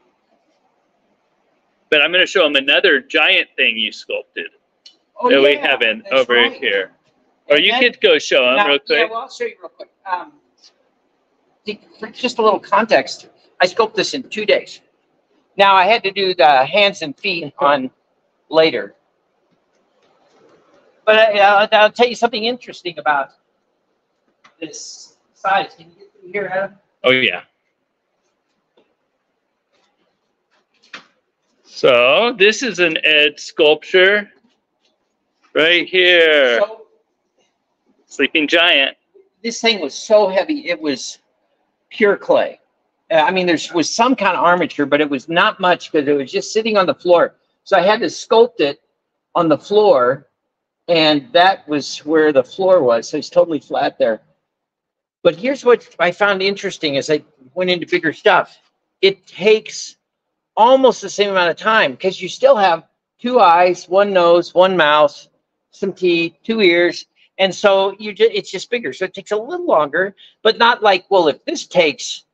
But I'm going to show them another giant thing you sculpted. Oh, that we haven't over here. Or you could go show them real quick. Yeah, well, I'll show you real quick. Just a little context. I sculpted this in 2 days. Now, I had to do the hands and feet on later. But I'll tell you something interesting about this size. Can you get through here, Adam? Oh, yeah. So this is an Ed sculpture right here. So, Sleeping Giant. This thing was so heavy, it was pure clay. I mean, there was some kind of armature, but it was not much because it was just sitting on the floor. So I had to sculpt it on the floor, and that was where the floor was. So it's totally flat there. But here's what I found interesting as I went into bigger stuff. It takes almost the same amount of time because you still have 2 eyes, 1 nose, 1 mouth, some teeth, 2 ears. And so it's just bigger. So it takes a little longer, but not like, well, if this takes,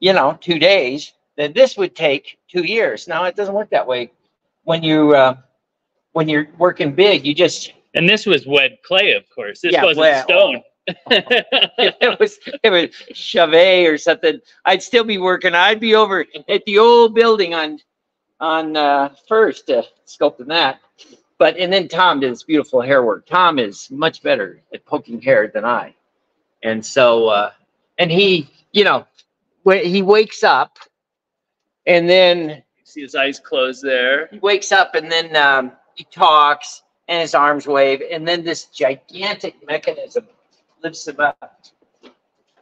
you know, 2 days, then this would take 2 years. Now, it doesn't work that way when you're working big. You just. And this was wet clay, of course. This wasn't stone. It was Chavez or something. I'd still be working. I'd be over at the old building on First sculpting that. But, and then Tom did this beautiful hair work. Tom is much better at poking hair than I. And so, and he, you know, when he wakes up and then. You see his eyes closed there. He wakes up and then he talks and his arms wave. And then this gigantic mechanism lifts him up.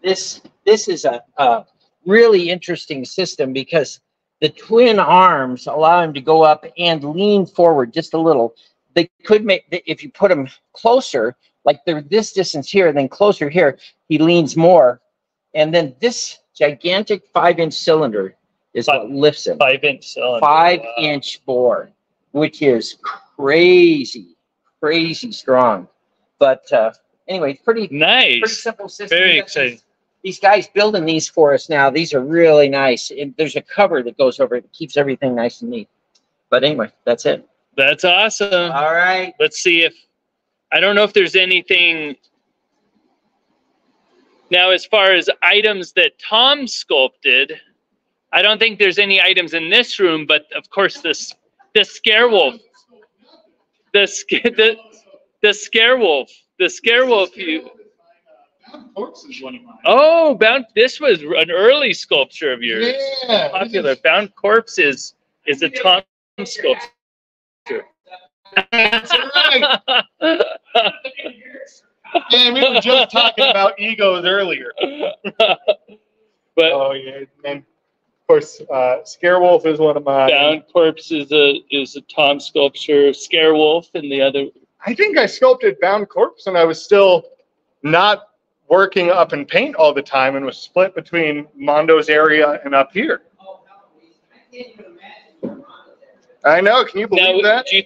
This is a really interesting system because the twin arms allow him to go up and lean forward just a little. They could make, if you put him closer, like they're this distance here and then closer here, he leans more. And then this gigantic 5-inch cylinder is what lifts him. 5-inch cylinder. 5-inch bore, which is crazy, crazy strong. But anyway, pretty nice. Pretty simple system. Very exciting. These guys building these for us now, these are really nice. And there's a cover that goes over it that keeps everything nice and neat. But anyway, that's it. That's awesome. All right. Let's see if, I don't know if there's anything. Now, as far as items that Tom sculpted, I don't think there's any items in this room, but of course the Scarewolf. The Scarewolf you. Bound Corpse is one of mine. Oh, Bound! This was an early sculpture of yours. Yeah, popular. Bound Corpse is a Tom sculpture. That's right. Yeah, we were just talking about egos earlier. But oh yeah, and of course, Scarewolf is one of mine. Bound Corpse is a Tom sculpture. Scarewolf and the other. I think I sculpted Bound Corpse when I was still not working up in paint all the time and was split between Mondo's area and up here. Oh, I can't even imagine. I know. Can you believe that? Do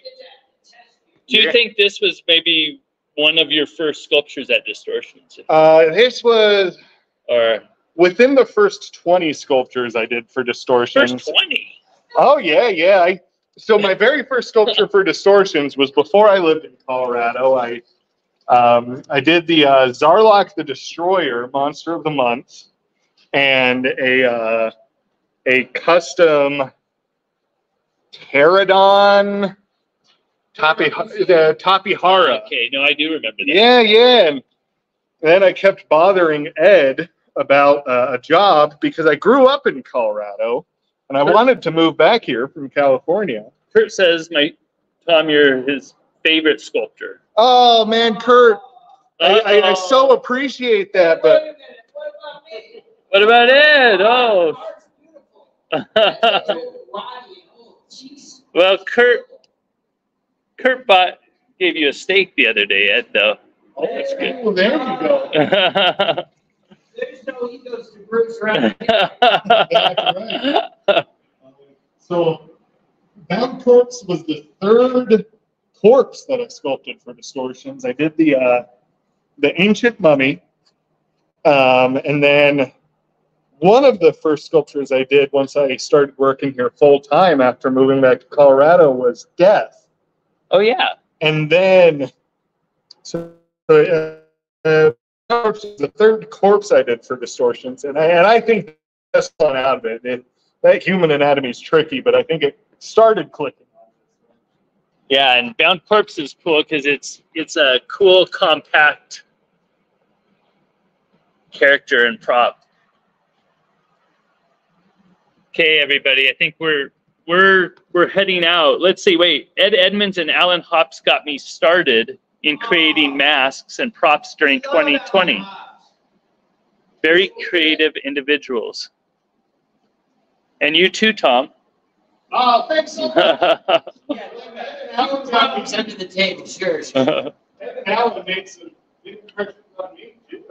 you think this was maybe one of your first sculptures at Distortions? This was within the first 20 sculptures I did for Distortions. First 20? Oh, yeah, yeah. So my very first sculpture for Distortions was before I lived in Colorado. I did the Zarlok the Destroyer Monster of the Month and a custom pterodon Tapihara. Okay, no, I do remember that. Yeah, yeah. And then I kept bothering Ed about a job because I grew up in Colorado and I wanted to move back here from California. Kurt says, Tom, you're his favorite sculptor. Oh, man, Kurt. I so appreciate that, but... Wait a minute. What about me? What about Ed? Oh. Well, Kurt gave you a steak the other day, Ed, though. Oh, that's good. Oh, there you go. There's no ethos to groups around here. That's right. So, Bound Corpse was the third corpse that I sculpted for Distortions. I did the Ancient Mummy, and then one of the first sculptures I did once I started working here full-time after moving back to Colorado was Death. Oh, yeah. And then, the third corpse I did for Distortions, and I think that's one out of it. That human anatomy is tricky, but I think it started clicking. Yeah, and Bound Corpse is cool because it's a cool, compact character and prop. Okay, everybody, I think we're heading out. Let's see, wait, Ed Edmonds and Alan Hopps got me started in creating masks and props during 2020. Very creative individuals. And you too, Tom. Oh, thanks so much. Yeah, Alan got me under the table, sure. Alan made some big impressions on me, too.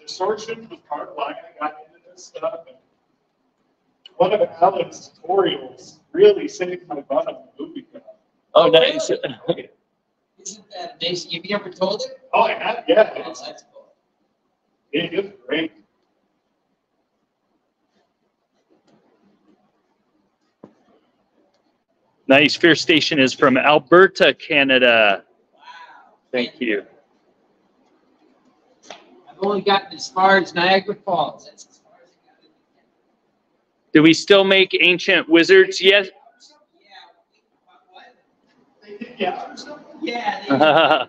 Distortion was part of why I got into this stuff. One of Alan's tutorials really saved my butt on the movie. Oh, nice. Really? Isn't that amazing? Have you ever told it? Oh, I have, yeah. That's cool. It is great. Nice. Fear Station is from Alberta, Canada. Wow. Thank you. I've only gotten as far as Niagara Falls. That's as far as I got it. Do we still make Ancient Wizards yet? Yeah. Yeah. They didn't me very much. I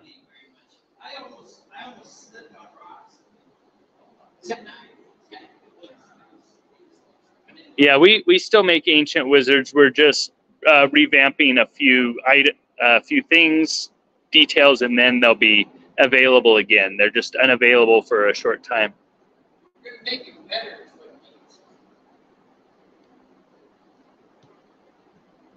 almost slipped on rocks. Yeah, we still make Ancient Wizards. We're just revamping a few things, details, and then they'll be available again. They're just unavailable for a short time. We're gonna make it better.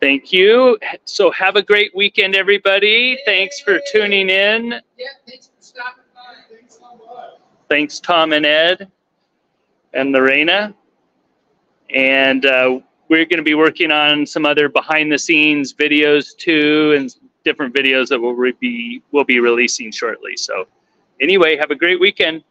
Thank you. So have a great weekend, everybody. Thanks for tuning in. Yeah, thanks for stopping by. Thanks so much. Thanks, Tom and Ed and Lorena. And we're going to be working on some other behind-the-scenes videos, too, and different videos that we'll be releasing shortly. So anyway, have a great weekend.